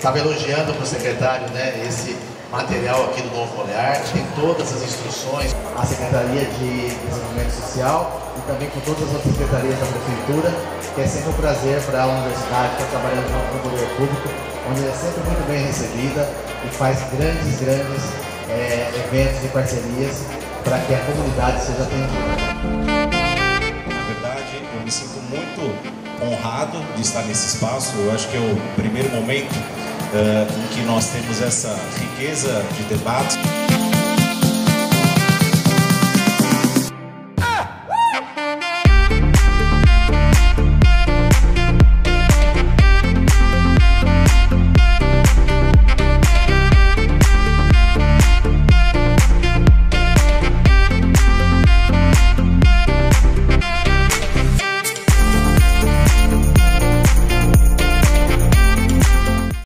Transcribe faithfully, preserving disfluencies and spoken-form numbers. estava elogiando para o secretário, né, esse material aqui do Novo Olhar, que tem todas as instruções. A Secretaria de Desenvolvimento Social e também com todas as outras secretarias da Prefeitura, que é sempre um prazer para a universidade que está trabalhando com o poder público, onde é sempre muito bem recebida e faz grandes, grandes é, eventos e parcerias para que a comunidade seja atendida. Na verdade, eu me sinto muito honrado de estar nesse espaço. Eu acho que é o primeiro momento Uh, em que nós temos essa riqueza de debates.